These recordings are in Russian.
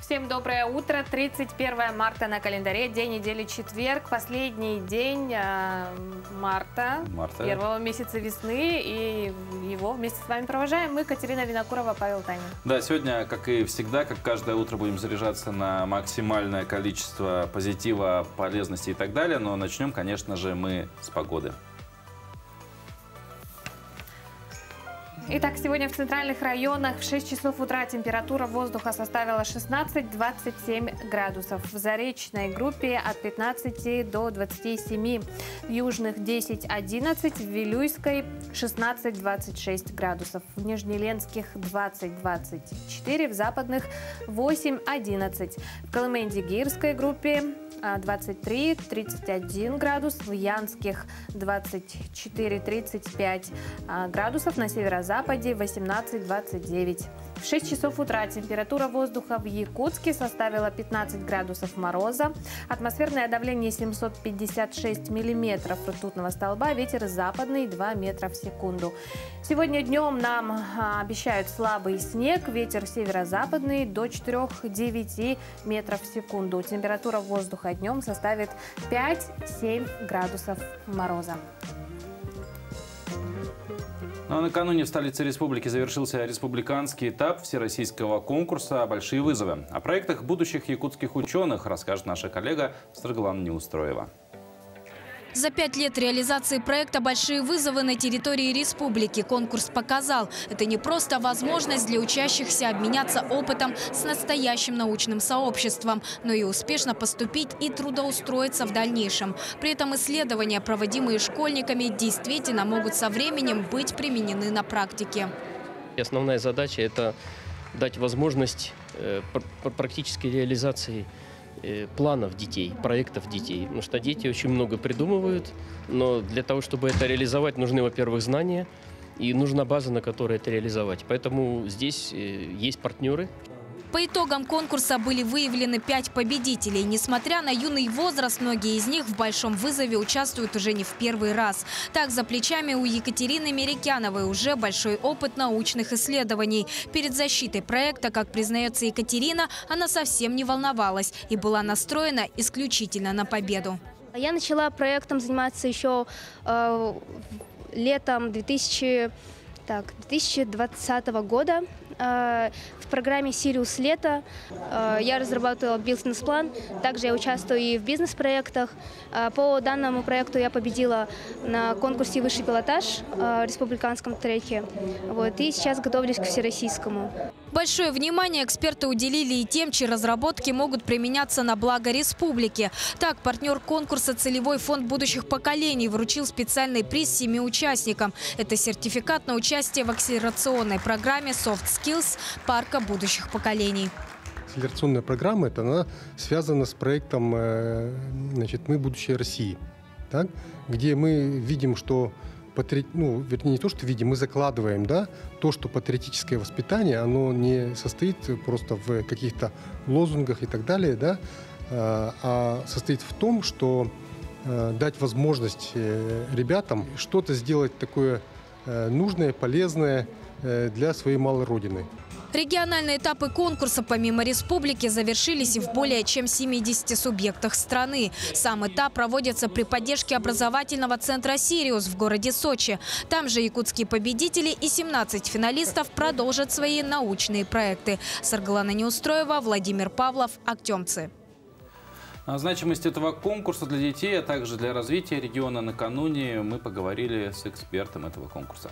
Всем доброе утро. 31 марта на календаре, день недели четверг, последний день марта, первого месяца весны, и его вместе с вами провожаем мы, Катерина Винокурова, Павел Таня. Да, сегодня, как и всегда, как каждое утро, будем заряжаться на максимальное количество позитива, полезности и так далее, но начнем, конечно же, мы с погоды. Итак, сегодня в центральных районах в 6 часов утра температура воздуха составила 16-27 градусов. В заречной группе от 15 до 27, в южных 10-11, в Вилюйской 16-26 градусов, в Нижнеленских 20-24, в западных 8-11, в Колыменде-Гирской группе 23-31 градус, в Янских 24-35 градусов, на северо-западе 18-29. В 6 часов утра температура воздуха в Якутске составила 15 градусов мороза, атмосферное давление 756 миллиметров ртутного столба, ветер западный 2 метра в секунду. Сегодня днем нам обещают слабый снег, ветер северо-западный до 4-9 метров в секунду. Температура воздуха днем составит 5-7 градусов мороза. Ну, а накануне в столице республики завершился республиканский этап всероссийского конкурса «Большие вызовы». О проектах будущих якутских ученых расскажет наша коллега Строглан Неустроева. За 5 лет реализации проекта «Большие вызовы» на территории республики конкурс показал – это не просто возможность для учащихся обменяться опытом с настоящим научным сообществом, но и успешно поступить и трудоустроиться в дальнейшем. При этом исследования, проводимые школьниками, действительно могут со временем быть применены на практике. Основная задача – это дать возможность практической реализации планов детей, проектов детей. Потому что дети очень много придумывают, но для того, чтобы это реализовать, нужны, во-первых, знания и нужна база, на которой это реализовать. Поэтому здесь есть партнеры. По итогам конкурса были выявлены 5 победителей. Несмотря на юный возраст, многие из них в «Большом вызове» участвуют уже не в первый раз. Так, за плечами у Екатерины Мерекяновой уже большой опыт научных исследований. Перед защитой проекта, как признается Екатерина, она совсем не волновалась и была настроена исключительно на победу. Я начала проектом заниматься еще летом 2020 года. В программе «Сириус лето» я разрабатывала бизнес-план, также я участвую и в бизнес-проектах. По данному проекту я победила на конкурсе «Высший пилотаж» в республиканском треке. Вот, и сейчас готовлюсь к всероссийскому. Большое внимание эксперты уделили и тем, чьи разработки могут применяться на благо республики. Так, партнер конкурса «Целевой фонд будущих поколений» вручил специальный приз 7 участникам. Это сертификат на участие в акселерационной программе «Soft Skills» парка будущих поколений. Акселерационная программа – это она связана с проектом «Мы – будущее России», да? Где мы видим, что, вернее, не то, что видим, мы закладываем, да, то, что патриотическое воспитание, оно не состоит просто в каких-то лозунгах и так далее, да? А состоит в том, что дать возможность ребятам что-то сделать такое нужное, полезное для своей малой родины. Региональные этапы конкурса помимо республики завершились и в более чем 70 субъектах страны. Сам этап проводится при поддержке образовательного центра «Сириус» в городе Сочи. Там же якутские победители и 17 финалистов продолжат свои научные проекты. Сарыглана Неустроева, Владимир Павлов, Актемцы. Значимость этого конкурса для детей, а также для развития региона накануне мы поговорили с экспертом этого конкурса.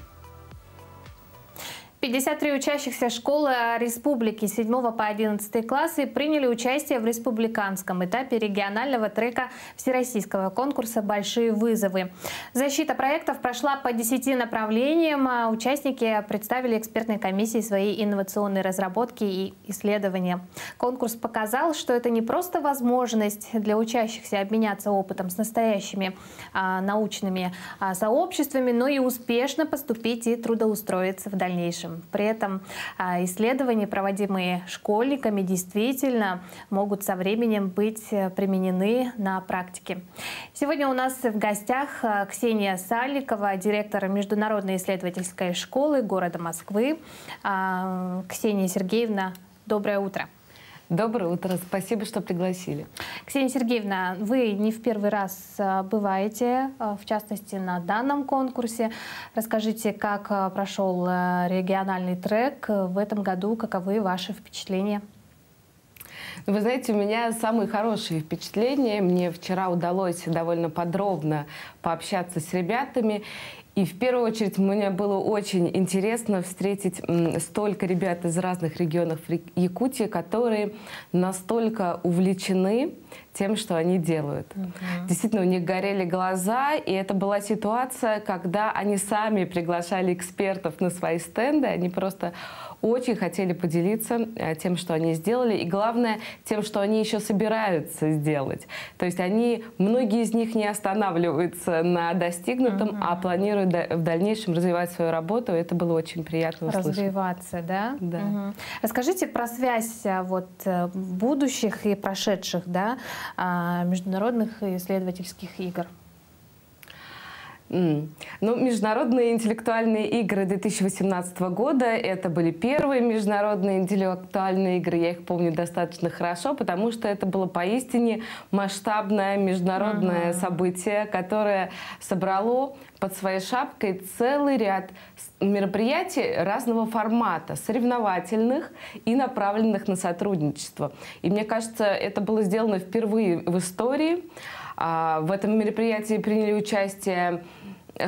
53 учащихся школы республики 7 по 11 классы приняли участие в республиканском этапе регионального трека всероссийского конкурса «Большие вызовы». Защита проектов прошла по 10 направлениям. Участники представили экспертной комиссии свои инновационные разработки и исследования. Конкурс показал, что это не просто возможность для учащихся обменяться опытом с настоящими научными сообществами, но и успешно поступить и трудоустроиться в дальнейшем. При этом исследования, проводимые школьниками, действительно могут со временем быть применены на практике. Сегодня у нас в гостях Ксения Саликова, директор Международной исследовательской школы города Москвы. Ксения Сергеевна, доброе утро. Доброе утро. Спасибо, что пригласили. Ксения Сергеевна, вы не в первый раз бываете, в частности, на данном конкурсе. Расскажите, как прошел региональный трек в этом году, каковы ваши впечатления? Вы знаете, у меня самые хорошие впечатления. Мне вчера удалось довольно подробно пообщаться с ребятами. И в первую очередь мне было очень интересно встретить столько ребят из разных регионов Якутии, которые настолько увлечены тем, что они делают. Действительно, у них горели глаза, и это была ситуация, когда они сами приглашали экспертов на свои стенды, они просто очень хотели поделиться тем, что они сделали, и главное, тем, что они еще собираются сделать. То есть они, многие из них не останавливаются на достигнутом, а планируют в дальнейшем развивать свою работу. Это было очень приятно услышать. Развиваться, да? Да. Расскажите про связь вот будущих и прошедших, да, международных исследовательских игр. Ну, международные интеллектуальные игры 2018 года, это были первые международные интеллектуальные игры, я их помню достаточно хорошо, потому что это было поистине масштабное международное событие, которое собрало под своей шапкой целый ряд мероприятий разного формата, соревновательных и направленных на сотрудничество. И мне кажется, это было сделано впервые в истории. В этом мероприятии приняли участие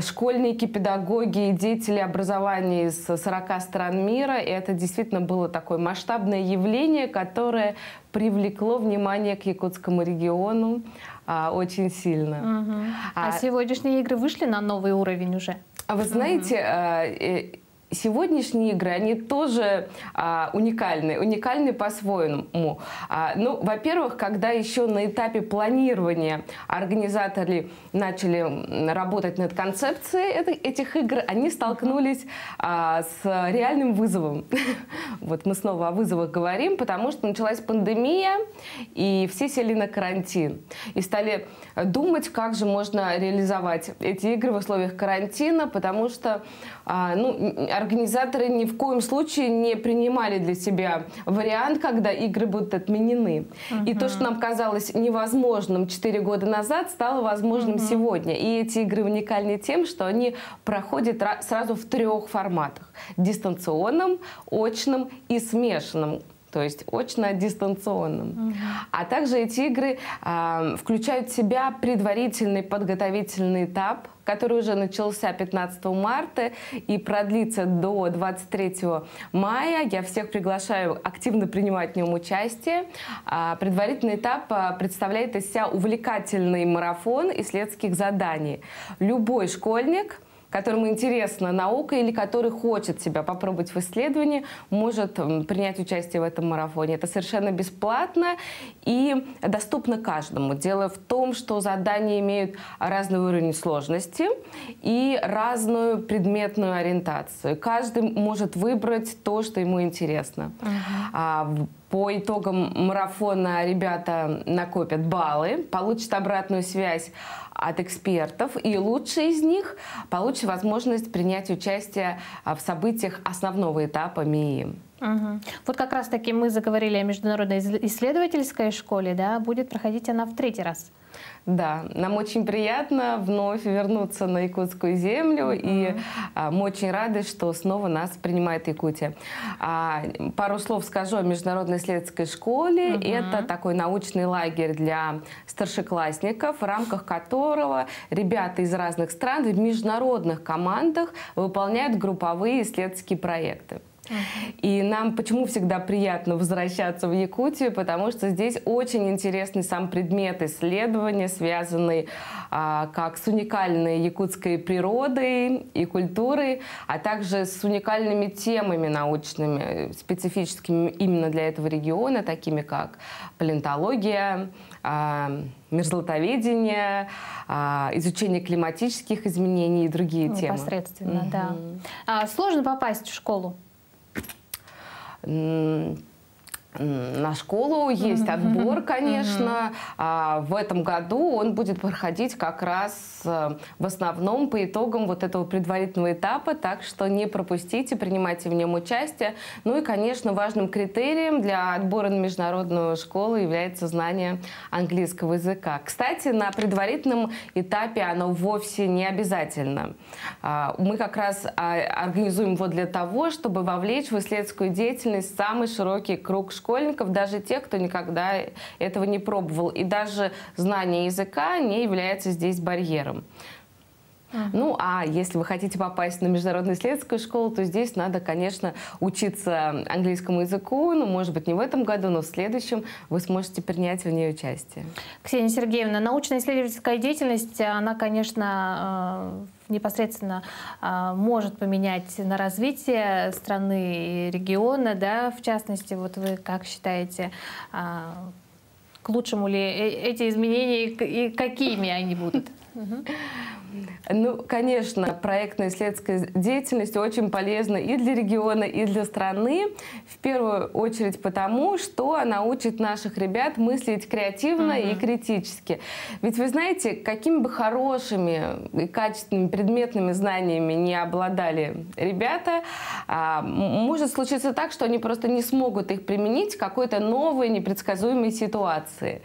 школьники, педагоги и деятели образования из 40 стран мира. И это действительно было такое масштабное явление, которое привлекло внимание к якутскому региону очень сильно. А сегодняшние игры вышли на новый уровень уже? Вы знаете, сегодняшние игры, они тоже уникальны по-своему. Ну, во-первых, когда еще на этапе планирования организаторы начали работать над концепцией этих игр, они столкнулись с реальным вызовом. Вот мы снова о вызовах говорим, потому что началась пандемия, и все сели на карантин. И стали думать, как же можно реализовать эти игры в условиях карантина, потому что, ну, организаторы ни в коем случае не принимали для себя вариант, когда игры будут отменены. И то, что нам казалось невозможным 4 года назад, стало возможным сегодня. И эти игры уникальны тем, что они проходят сразу в 3 форматах. Дистанционном, очном и смешанном. То есть очно-дистанционным. А также эти игры включают в себя предварительный подготовительный этап, который уже начался 15 марта и продлится до 23 мая. Я всех приглашаю активно принимать в нем участие. Предварительный этап представляет из себя увлекательный марафон исследовательских заданий. Любой школьник, которому интересна наука или который хочет себя попробовать в исследовании, может принять участие в этом марафоне. Это совершенно бесплатно и доступно каждому. Дело в том, что задания имеют разный уровень сложности и разную предметную ориентацию. Каждый может выбрать то, что ему интересно. По итогам марафона ребята накопят баллы, получат обратную связь от экспертов, и лучшие из них получат возможность принять участие в событиях основного этапа МИИ. Вот как раз-таки мы заговорили о международной исследовательской школе, да, будет проходить она в 3-й раз. Да, нам очень приятно вновь вернуться на якутскую землю, и мы очень рады, что снова нас принимает Якутия. Пару слов скажу о международной исследовательской школе. Это такой научный лагерь для старшеклассников, в рамках которого ребята из разных стран в международных командах выполняют групповые исследовательские проекты. И нам почему всегда приятно возвращаться в Якутию, потому что здесь очень интересный сам предмет исследования, связанный как с уникальной якутской природой и культурой, а также с уникальными темами научными, специфическими именно для этого региона, такими как палеонтология, мерзлотоведение, изучение климатических изменений и другие темы. Непосредственно, да. Сложно попасть в школу? на школу, есть отбор, конечно. В этом году он будет проходить как раз в основном по итогам вот этого предварительного этапа, так что не пропустите, принимайте в нем участие. Ну и, конечно, важным критерием для отбора на международную школу является знание английского языка. Кстати, на предварительном этапе оно вовсе не обязательно. Мы как раз организуем его для того, чтобы вовлечь в исследовательскую деятельность самый широкий круг школьников, даже тех, кто никогда этого не пробовал. И даже знание языка не является здесь барьером. Ну, а если вы хотите попасть на международную исследовательскую школу, то здесь надо, конечно, учиться английскому языку. Ну, может быть, не в этом году, но в следующем вы сможете принять в ней участие. Ксения Сергеевна, научно-исследовательская деятельность, она, конечно, непосредственно может поменять на развитие страны и региона, да, в частности, вот вы как считаете, к лучшему ли эти изменения и какими они будут? Ну, конечно, проектно-исследовательская деятельность очень полезна и для региона, и для страны. В первую очередь потому, что она учит наших ребят мыслить креативно и критически. Ведь вы знаете, какими бы хорошими и качественными предметными знаниями не обладали ребята, может случиться так, что они просто не смогут их применить в какой-то новой непредсказуемой ситуации.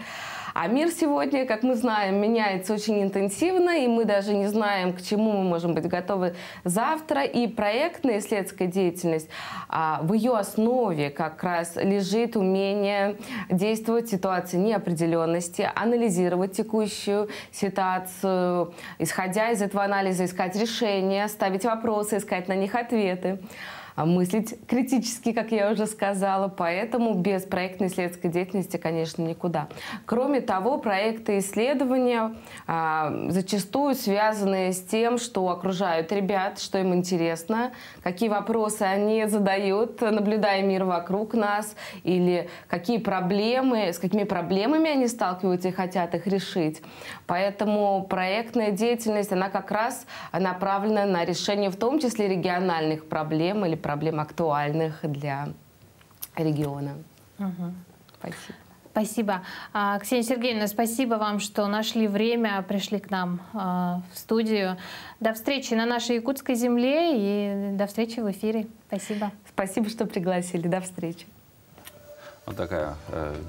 А мир сегодня, как мы знаем, меняется очень интенсивно, и мы даже не знаем, к чему мы можем быть готовы завтра. И проектная исследовательская деятельность, в ее основе как раз лежит умение действовать в ситуации неопределенности, анализировать текущую ситуацию, исходя из этого анализа искать решения, ставить вопросы, искать на них ответы. Мыслить критически, как я уже сказала, поэтому без проектно-исследовательской деятельности, конечно, никуда. Кроме того, проекты исследования зачастую связаны с тем, что окружают ребят, что им интересно, какие вопросы они задают, наблюдая мир вокруг нас, или какие проблемы, с какими проблемами они сталкиваются и хотят их решить. Поэтому проектная деятельность, она как раз направлена на решение в том числе региональных проблем или проблем актуальных для региона. Спасибо. Спасибо. Ксения Сергеевна, спасибо вам, что нашли время, пришли к нам в студию. До встречи на нашей якутской земле и до встречи в эфире. Спасибо. Спасибо, что пригласили. До встречи. Вот такая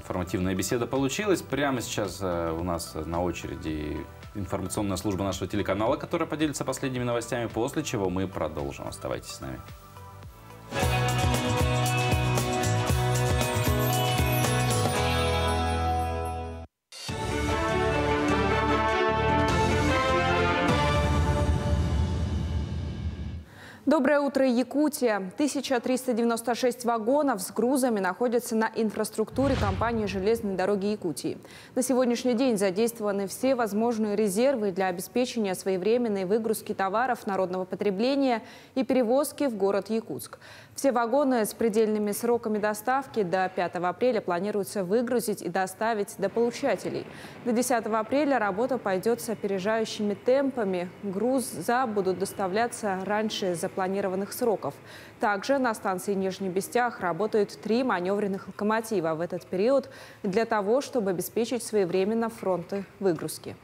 информативная беседа получилась. Прямо сейчас у нас на очереди информационная служба нашего телеканала, которая поделится последними новостями, после чего мы продолжим. Оставайтесь с нами. Доброе утро, Якутия! 1396 вагонов с грузами находятся на инфраструктуре компании «Железные дороги Якутии». На сегодняшний день задействованы все возможные резервы для обеспечения своевременной выгрузки товаров народного потребления и перевозки в город Якутск. Все вагоны с предельными сроками доставки до 5 апреля планируется выгрузить и доставить до получателей. До 10 апреля работа пойдет с опережающими темпами. Грузы будут доставляться раньше запланированных сроков. Также на станции Нижний Бестях работают 3 маневренных локомотива в этот период для того, чтобы обеспечить своевременно фронты выгрузки.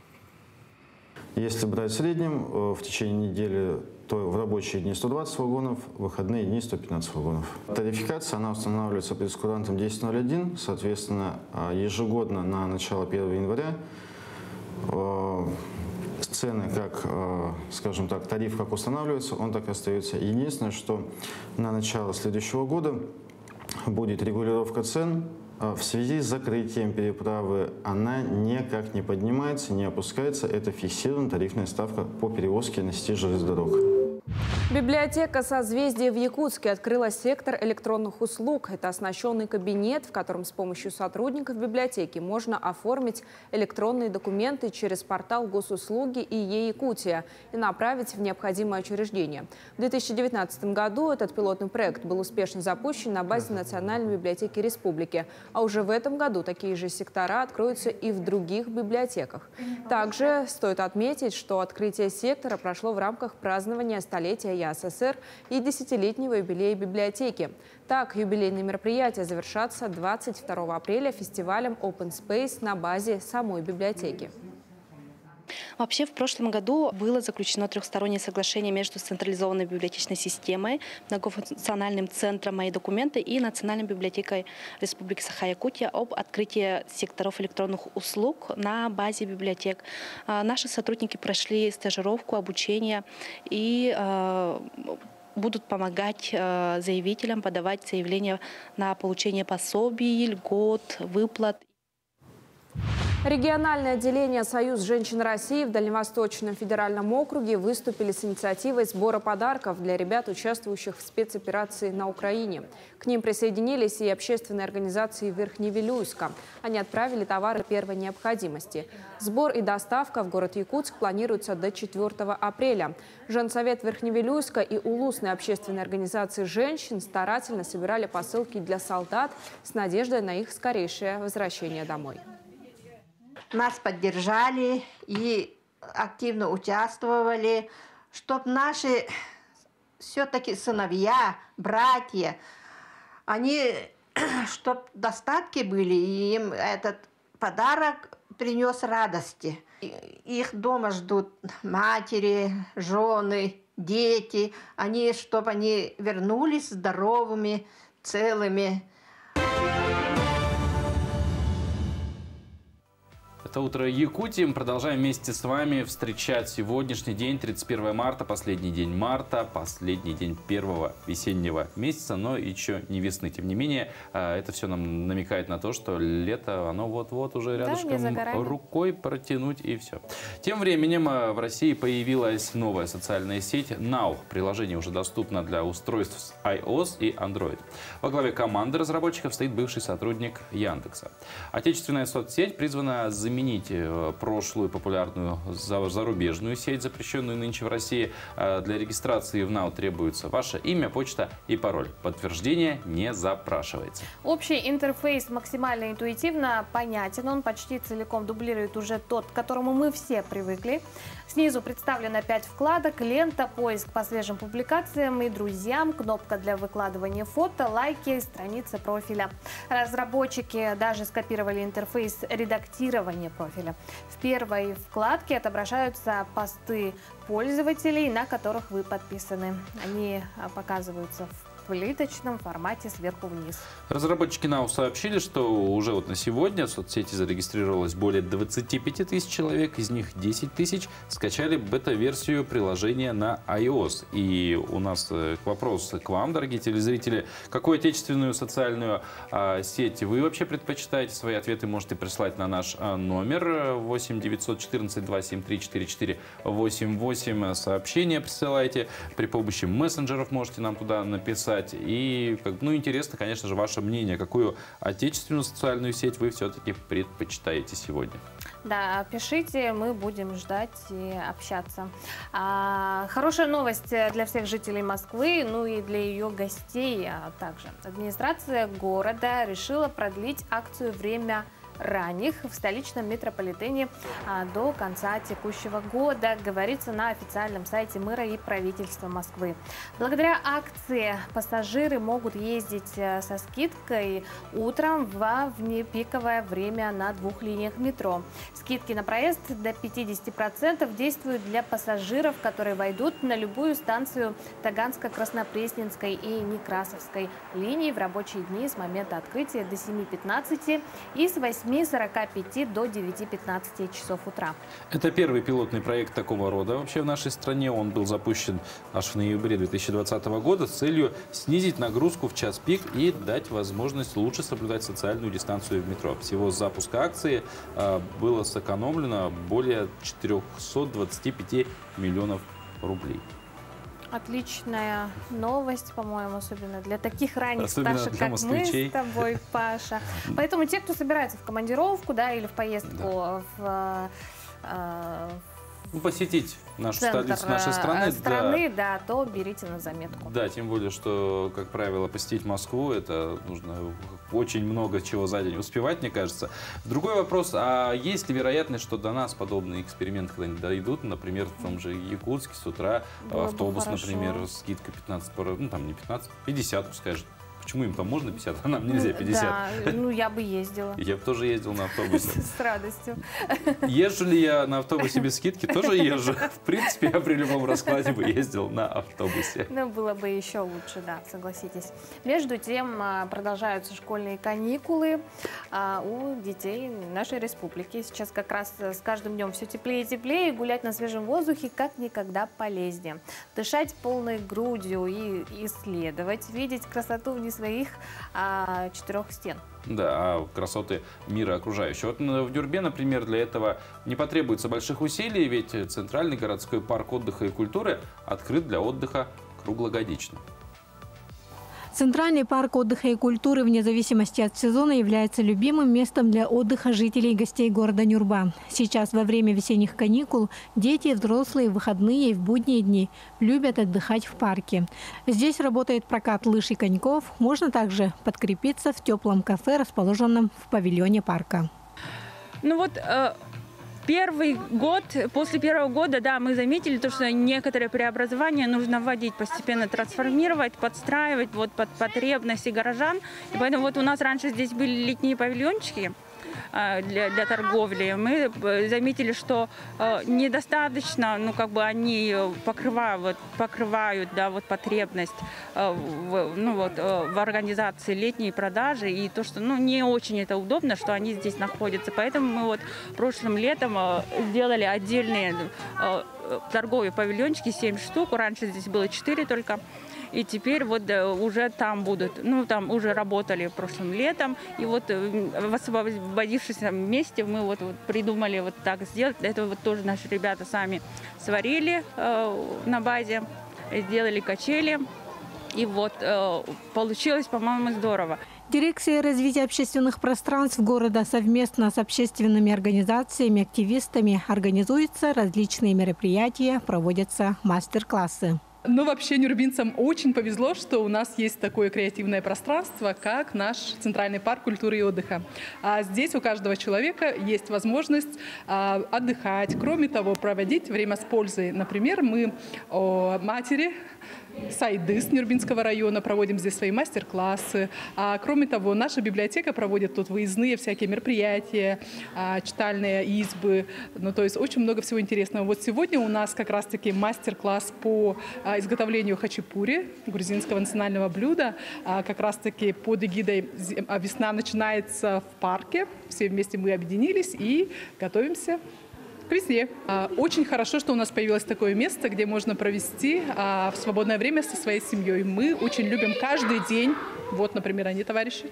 Если брать в среднем, в течение недели, то в рабочие дни 120 вагонов, в выходные дни 115 вагонов. Тарификация она устанавливается прескурантом 10.01, соответственно, ежегодно на начало 1 января цены, как, скажем так, тариф как устанавливается, он так и остается. Единственное, что на начало следующего года будет регулировка цен в связи с закрытием переправы. Она никак не поднимается, не опускается. Это фиксированная тарифная ставка по перевозке на сети железных дорог. Библиотека «Созвездие» в Якутске открыла сектор электронных услуг. Это оснащенный кабинет, в котором с помощью сотрудников библиотеки можно оформить электронные документы через портал госуслуги и Е-Якутия и направить в необходимое учреждение. В 2019 году этот пилотный проект был успешно запущен на базе Национальной библиотеки республики. А уже в этом году такие же сектора откроются и в других библиотеках. Также стоит отметить, что открытие сектора прошло в рамках празднования столетия столетия ЯССР и десятилетнего юбилея библиотеки. Так, юбилейные мероприятия завершатся 22 апреля фестивалем Open Space на базе самой библиотеки. Вообще, в прошлом году было заключено трехстороннее соглашение между централизованной библиотечной системой, многофункциональным центром «Мои документы» и Национальной библиотекой Республики Саха-Якутия об открытии секторов электронных услуг на базе библиотек. Наши сотрудники прошли стажировку, обучение и будут помогать заявителям подавать заявления на получение пособий, льгот, выплат. Региональное отделение «Союз женщин России» в Дальневосточном федеральном округе выступили с инициативой сбора подарков для ребят, участвующих в спецоперации на Украине. К ним присоединились и общественные организации Верхневилюйска. Они отправили товары первой необходимости. Сбор и доставка в город Якутск планируется до 4 апреля. Женсовет Верхневилюйска и улусные общественные организации женщин старательно собирали посылки для солдат с надеждой на их скорейшее возвращение домой. Нас поддержали и активно участвовали, чтобы наши все-таки сыновья, братья, они, чтобы достатки были, и им этот подарок принес радости. Их дома ждут матери, жены, дети, они, чтобы они вернулись здоровыми, целыми. Это утро Якутии. Мы продолжаем вместе с вами встречать сегодняшний день, 31 марта, последний день марта, последний день первого весеннего месяца, но еще не весны. Тем не менее, это все нам намекает на то, что лето, оно вот-вот уже рядышком, рукой протянуть и все. Тем временем в России появилась новая социальная сеть Now. Приложение уже доступно для устройств с iOS и Android. Во главе команды разработчиков стоит бывший сотрудник Яндекса. Отечественная соцсеть призвана заменить прошлую популярную зарубежную сеть, запрещенную нынче в России. Для регистрации в Now требуется ваше имя, почта и пароль. Подтверждение не запрашивается. Общий интерфейс максимально интуитивно понятен. Он почти целиком дублирует уже тот, к которому мы все привыкли. Снизу представлено 5 вкладок: лента, поиск по свежим публикациям и друзьям, кнопка для выкладывания фото, лайки, страница профиля. Разработчики даже скопировали интерфейс редактирования профиля. В первой вкладке отображаются посты пользователей, на которых вы подписаны. Они показываются в плиточном формате сверху вниз. Разработчики Now сообщили, что уже вот на сегодня в соцсети зарегистрировалось более 25 тысяч человек, из них 10 тысяч скачали бета-версию приложения на iOS. И у нас вопрос к вам, дорогие телезрители: какую отечественную социальную сеть вы вообще предпочитаете? Свои ответы можете прислать на наш номер 8 914 273 44 88. Сообщения присылайте при помощи мессенджеров, можете нам туда написать. И, ну, интересно, конечно же, ваше мнение, какую отечественную социальную сеть вы все-таки предпочитаете сегодня. Да, пишите, мы будем ждать и общаться. Хорошая новость для всех жителей Москвы, ну и для ее гостей также. Администрация города решила продлить акцию «Время ранних» в столичном метрополитене до конца текущего года, говорится на официальном сайте мэра и правительства Москвы. Благодаря акции пассажиры могут ездить со скидкой утром во внепиковое время на 2 линиях метро. Скидки на проезд до 50% действуют для пассажиров, которые войдут на любую станцию Таганско-Краснопресненской и Некрасовской линии в рабочие дни с момента открытия до 7:15 и с 8:45 до 9:15 часов утра. Это первый пилотный проект такого рода вообще в нашей стране. Он был запущен аж в ноябре 2020 года с целью снизить нагрузку в час пик и дать возможность лучше соблюдать социальную дистанцию в метро. Всего с запуска акции было сэкономлено более 425 миллионов рублей. Отличная новость, по-моему, особенно для таких ранних старших, как москвичей. Мы с тобой, Паша. Поэтому те, кто собирается в командировку, да, или в поездку в посетить нашу столицу нашей страны, да, то берите на заметку. Да, тем более, что, как правило, посетить Москву, это нужно очень много чего за день успевать, мне кажется. Другой вопрос, а есть ли вероятность, что до нас подобные эксперименты когда-нибудь дойдут, например, в том же Якутске с утра автобус, например, скидка 15, ну там не 15, 50, пускай же. Почему им там можно 50, а нам нельзя 50? Да, ну я бы ездила. Я бы тоже ездил на автобусе. С радостью. Езжу ли я на автобусе без скидки? Тоже езжу. В принципе, я при любом раскладе бы ездил на автобусе. Ну, было бы еще лучше, да, согласитесь. Между тем, продолжаются школьные каникулы у детей нашей республики. Сейчас как раз с каждым днем все теплее и теплее, и гулять на свежем воздухе как никогда полезнее. Дышать полной грудью и исследовать, видеть красоту внизу своих четырех стен. Да, красоты мира окружающего. Вот в Дюрбе, например, для этого не потребуется больших усилий, ведь Центральный городской парк отдыха и культуры открыт для отдыха круглогодично. Центральный парк отдыха и культуры вне зависимости от сезона является любимым местом для отдыха жителей и гостей города Нюрба. Сейчас во время весенних каникул дети, взрослые, в выходные и в будние дни любят отдыхать в парке. Здесь работает прокат лыж и коньков. Можно также подкрепиться в теплом кафе, расположенном в павильоне парка. Ну вот... Первый год, после первого года, да, мы заметили то, что некоторые преобразования нужно вводить, постепенно трансформировать, подстраивать вот под потребности горожан. И поэтому вот у нас раньше здесь были летние павильончики для торговли. Мы заметили, что недостаточно, ну как бы они покрывают, да, вот потребность в организации летней продажи, и то, что, ну, не очень это удобно, что они здесь находятся. Поэтому мы вот прошлым летом сделали отдельные торговые павильончики, 7 штук. Раньше здесь было 4 только. И теперь вот уже там будут, ну там уже работали прошлым летом, и вот в освободившемся месте мы вот придумали вот так сделать. Это вот тоже наши ребята сами сварили на базе, сделали качели, и вот получилось, по-моему, здорово. Дирекция развития общественных пространств города совместно с общественными организациями, активистами организуются различные мероприятия, проводятся мастер-классы. Ну, вообще, нюрбинцам очень повезло, что у нас есть такое креативное пространство, как наш Центральный парк культуры и отдыха. А здесь у каждого человека есть возможность отдыхать, кроме того, проводить время с пользой. Например, мы матери сайды с Нюрбинского района проводим здесь свои мастер-классы. А кроме того, наша библиотека проводит тут выездные всякие мероприятия, читальные избы. Ну, то есть очень много всего интересного. Вот сегодня у нас как раз-таки мастер-класс по изготовлению хачапури, грузинского национального блюда. Как раз-таки под эгидой «Весна начинается в парке». Все вместе мы объединились и готовимся к весне. Очень хорошо, что у нас появилось такое место, где можно провести в свободное время со своей семьей. Мы очень любим каждый день, вот, например, они, товарищи,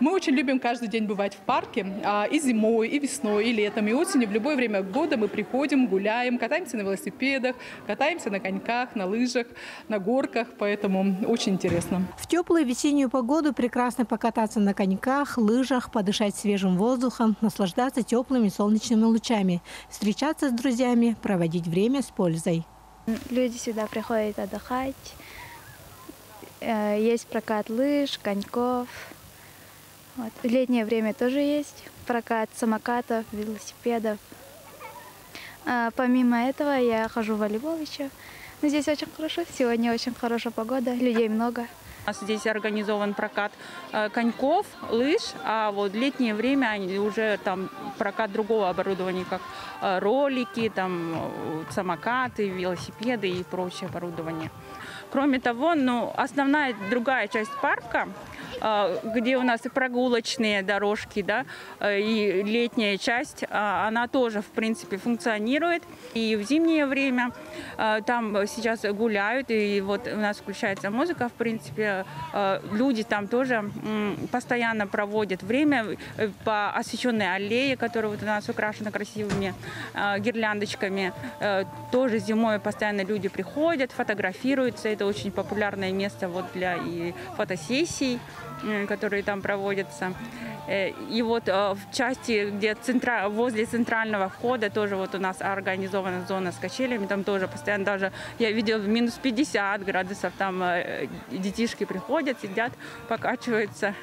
мы очень любим каждый день бывать в парке, и зимой, и весной, и летом, и осенью. В любое время года мы приходим, гуляем, катаемся на велосипедах, катаемся на коньках, на лыжах, на горках, поэтому очень интересно. В теплую весеннюю погоду прекрасно покататься на коньках, лыжах, подышать свежим воздухом, наслаждаться теплыми солнечными лучами, встречаться с друзьями, проводить время с пользой. Люди сюда приходят отдыхать, есть прокат лыж, коньков, вот. В летнее время тоже есть прокат самокатов, велосипедов. Помимо этого я хожу в волейбол еще. Но здесь очень хорошо, сегодня очень хорошая погода, людей много. У нас здесь организован прокат коньков, лыж, а вот в летнее время уже там прокат другого оборудования, как ролики, там самокаты, велосипеды и прочее оборудование. Кроме того, ну, основная другая часть парка, где у нас и прогулочные дорожки, да, и летняя часть, она тоже, в принципе, функционирует. И в зимнее время там сейчас гуляют, и вот у нас включается музыка, в принципе, люди там тоже постоянно проводят время по освещенной аллее, которая вот у нас украшена красивыми гирляндочками. Тоже зимой постоянно люди приходят, фотографируются. Это очень популярное место вот для и фотосессий. которые там проводятся. И вот в части, где возле центрального входа, тоже вот у нас организована зона с качелями, там тоже постоянно, даже я видела минус 50 градусов, там детишки приходят, сидят, покачиваются.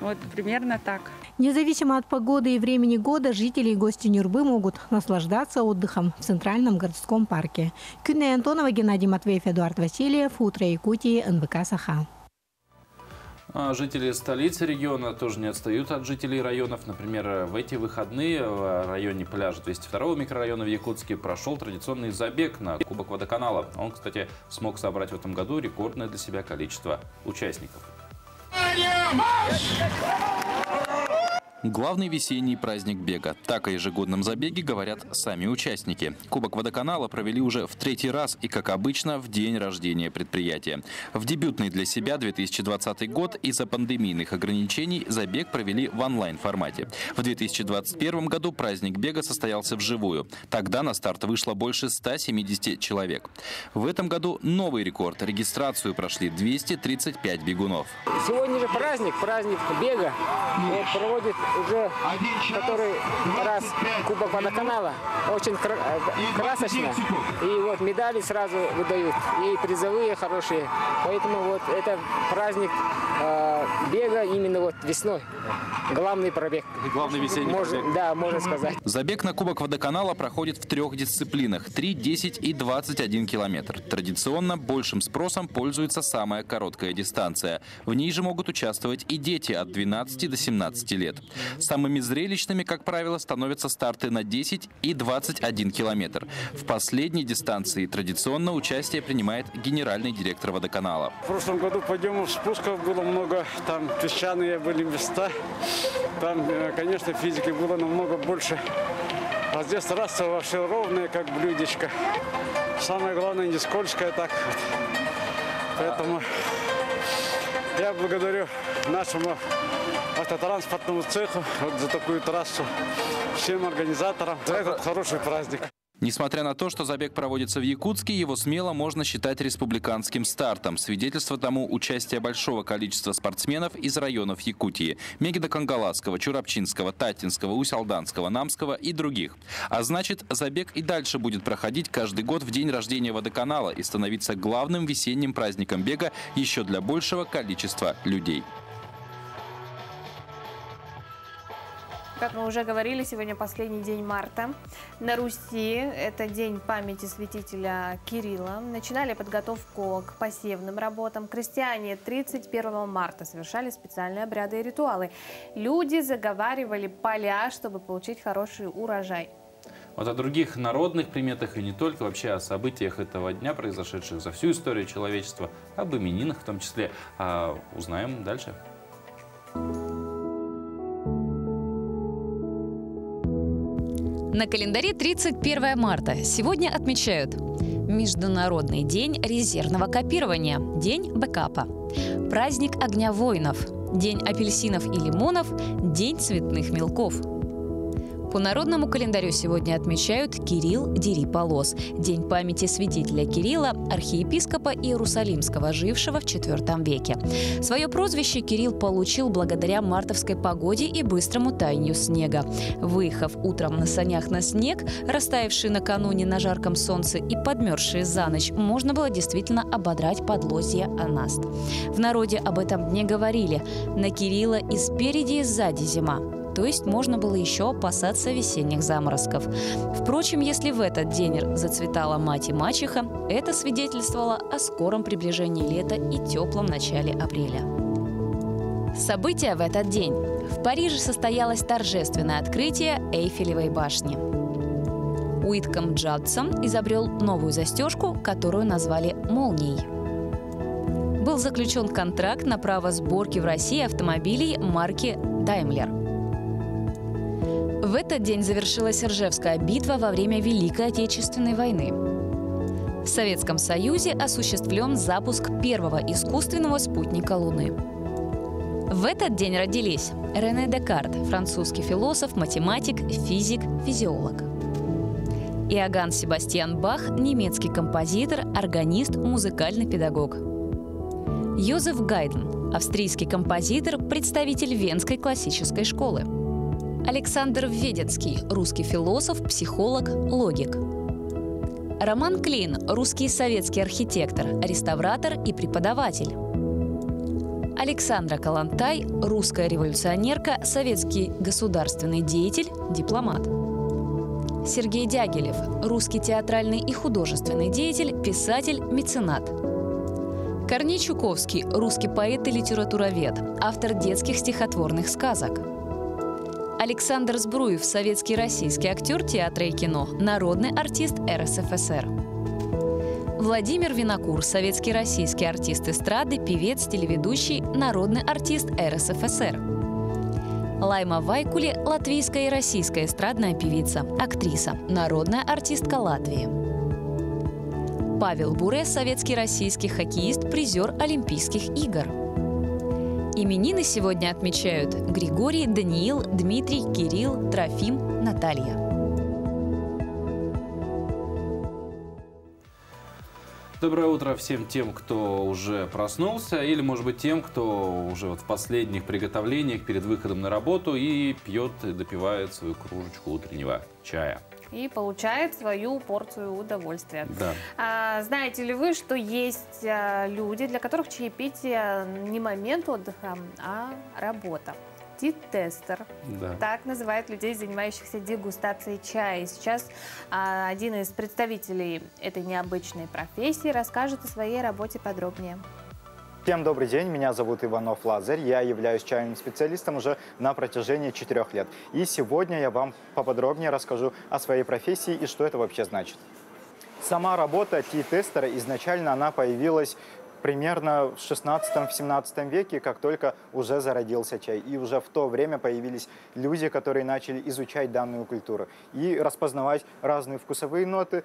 Вот примерно так. Независимо от погоды и времени года, жители и гости Нюрбы могут наслаждаться отдыхом в Центральном городском парке. Кюнэ Антонова, Геннадий Матвеев, Эдуард Васильев. Утро Якутии, НВК «Саха». Жители столицы региона тоже не отстают от жителей районов. Например, в эти выходные в районе пляжа 202-го микрорайона в Якутске прошел традиционный забег на Кубок водоканала. Он, кстати, смог собрать в этом году рекордное для себя количество участников. Главный весенний праздник бега. Так о ежегодном забеге говорят сами участники. Кубок водоканала провели уже в 3-й раз и, как обычно, в день рождения предприятия. В дебютный для себя 2020 год из-за пандемийных ограничений забег провели в онлайн-формате. В 2021 году праздник бега состоялся вживую. Тогда на старт вышло больше 170 человек. В этом году новый рекорд. Регистрацию прошли 235 бегунов. Сегодня же праздник бега проводит уже который раз Кубок водоканала, очень красочно, и вот медали сразу выдают, и призовые хорошие, поэтому вот это праздник бега именно вот весной, главный пробег. Главный весенний пробег. Да, можно сказать. Забег на Кубок водоканала проходит в 3 дисциплинах – 3, 10 и 21 километр. Традиционно большим спросом пользуется самая короткая дистанция. В ней же могут участвовать и дети от 12 до 17 лет. Самыми зрелищными, как правило, становятся старты на 10 и 21 километр. В последней дистанции традиционно участие принимает генеральный директор водоканала. В прошлом году подъемов, спусков было много, там песчаные были места. Там, конечно, физики было намного больше. А здесь трасса вообще ровная, как блюдечко. Самое главное, не скользкая так. Поэтому я благодарю нашему автотранспортному цеху вот за такую трассу, всем организаторам за этот хороший праздник. Несмотря на то, что забег проводится в Якутске, его смело можно считать республиканским стартом. Свидетельство тому участие большого количества спортсменов из районов Якутии. Мегидо-Кангаласского, Чурапчинского, Татинского, Усть-Алданского, Намского и других. А значит, забег и дальше будет проходить каждый год в день рождения водоканала и становиться главным весенним праздником бега еще для большего количества людей. Как мы уже говорили, сегодня последний день марта. На Руси это день памяти святителя Кирилла. Начинали подготовку к посевным работам. Крестьяне 31 марта совершали специальные обряды и ритуалы. Люди заговаривали поля, чтобы получить хороший урожай. Вот о других народных приметах и не только, вообще о событиях этого дня, произошедших за всю историю человечества, об именинах в том числе, узнаем дальше. На календаре 31 марта. Сегодня отмечают Международный день резервного копирования, День бэкапа, праздник огня воинов, День апельсинов и лимонов, День цветных мелков. По народному календарю сегодня отмечают Кирилл Дериполос, День памяти святителя Кирилла, архиепископа Иерусалимского, жившего в IV веке. Свое прозвище Кирилл получил благодаря мартовской погоде и быстрому таянию снега. Выехав утром на санях на снег, растаявший накануне на жарком солнце и подмерзшие за ночь, можно было действительно ободрать подлозья анаст. В народе об этом дне говорили: на Кирилла и спереди, и сзади зима. То есть можно было еще опасаться весенних заморозков. Впрочем, если в этот день зацветала мать и мачеха, это свидетельствовало о скором приближении лета и теплом начале апреля. События в этот день. В Париже состоялось торжественное открытие Эйфелевой башни. Уитком Джадсон изобрел новую застежку, которую назвали «молнией». Был заключен контракт на право сборки в России автомобилей марки «Даймлер». В этот день завершилась Ржевская битва во время Великой Отечественной войны. В Советском Союзе осуществлен запуск первого искусственного спутника Луны. В этот день родились Рене Декарт, французский философ, математик, физик, физиолог. Иоганн Себастьян Бах, немецкий композитор, органист, музыкальный педагог. Йозеф Гайдн, Австрийский композитор, представитель Венской классической школы. Александр Введенский – русский философ, психолог, логик. Роман Клин – русский и советский архитектор, реставратор и преподаватель. Александра Калантай – русская революционерка, советский государственный деятель, дипломат. Сергей Дягилев – русский театральный и художественный деятель, писатель, меценат. Корней Чуковский – русский поэт и литературовед, автор детских стихотворных сказок. Александр Збруев – советский российский актер театра и кино, народный артист РСФСР. Владимир Винокур – советский российский артист эстрады, певец, телеведущий, народный артист РСФСР. Лайма Вайкули – латвийская и российская эстрадная певица, актриса, народная артистка Латвии. Павел Буре – советский российский хоккеист, призер Олимпийских игр. Именины сегодня отмечают Григорий, Даниил, Дмитрий, Кирилл, Трофим, Наталья. Доброе утро всем тем, кто уже проснулся, или, может быть, тем, кто уже в последних приготовлениях перед выходом на работу и пьет, допивает свою кружечку утреннего чая. И получает свою порцию удовольствия. Да. Знаете ли вы, что есть люди, для которых чаепитие не момент отдыха, а работа? Тестер. Да. Так называют людей, занимающихся дегустацией чая. И сейчас один из представителей этой необычной профессии расскажет о своей работе подробнее. Всем добрый день, меня зовут Иванов Лазарь, я являюсь чайным специалистом уже на протяжении 4 лет. И сегодня я вам поподробнее расскажу о своей профессии и что это вообще значит. Сама работа ти-тестера изначально она появилась примерно в 16-17 веке, как только уже зародился чай. И уже в то время появились люди, которые начали изучать данную культуру и распознавать разные вкусовые ноты,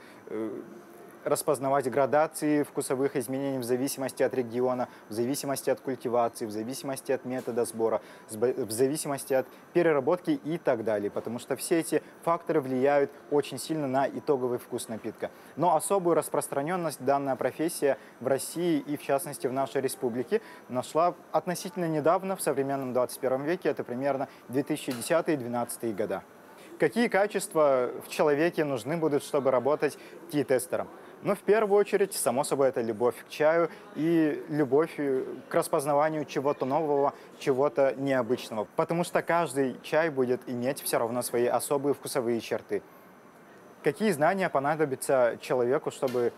распознавать градации вкусовых изменений в зависимости от региона, в зависимости от культивации, в зависимости от метода сбора, в зависимости от переработки и так далее. Потому что все эти факторы влияют очень сильно на итоговый вкус напитка. Но особую распространенность данная профессия в России и, в частности, в нашей республике нашла относительно недавно, в современном 21 веке, это примерно 2010-2012 года. Какие качества в человеке нужны будут, чтобы работать ти-тестером? Ну, в первую очередь, само собой, это любовь к чаю и любовь к распознаванию чего-то нового, чего-то необычного. Потому что каждый чай будет иметь все равно свои особые вкусовые черты. Какие знания понадобятся человеку, чтобы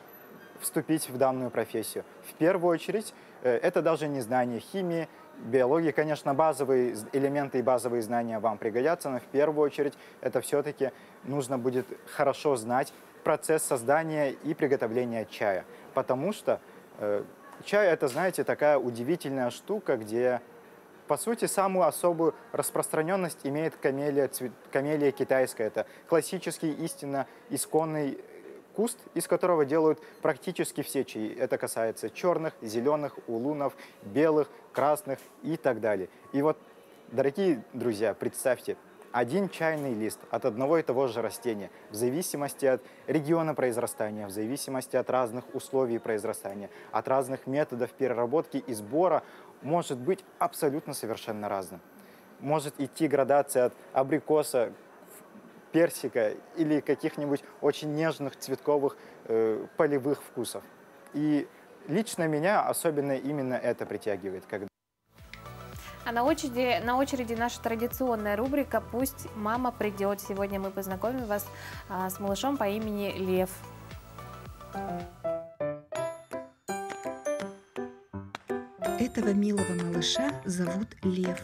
вступить в данную профессию? В первую очередь, это даже не знание химии, биологии, конечно, базовые элементы и базовые знания вам пригодятся, но в первую очередь это все-таки нужно будет хорошо знать процесс создания и приготовления чая. Потому что чай – это, знаете, такая удивительная штука, где, по сути, самую особую распространенность имеет камелия китайская. Это классический, истинно исконный куст, из которого делают практически все чаи. Это касается черных, зеленых, улунов, белых, красных и так далее. И вот, дорогие друзья, представьте, один чайный лист от одного и того же растения, в зависимости от региона произрастания, в зависимости от разных условий произрастания, от разных методов переработки и сбора, может быть абсолютно совершенно разным. Может идти градация от абрикоса, персика или каких-нибудь очень нежных цветковых полевых вкусов. И лично меня особенно именно это притягивает. А на очереди наша традиционная рубрика «Пусть мама придет». Сегодня мы познакомим вас с малышом по имени Лев. Этого милого малыша зовут Лев.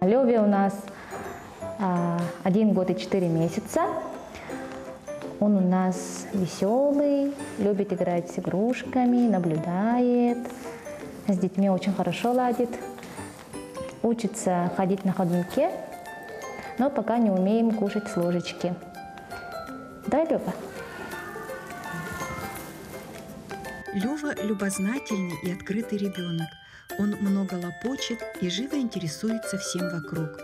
Леве у нас 1 год и 4 месяца. Он у нас веселый, любит играть с игрушками, наблюдает. С детьми очень хорошо ладит. Учится ходить на ходунке, но пока не умеем кушать с ложечки. Да, Лёва? Лёва любознательный и открытый ребенок. Он много лопочет и живо интересуется всем вокруг.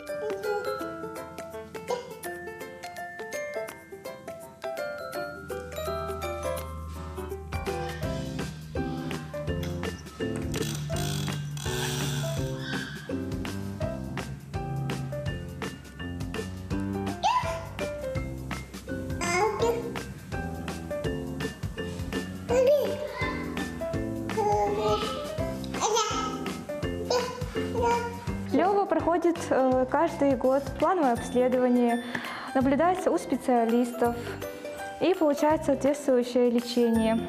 проходит каждый год плановое обследование, наблюдается у специалистов и получает соответствующее лечение.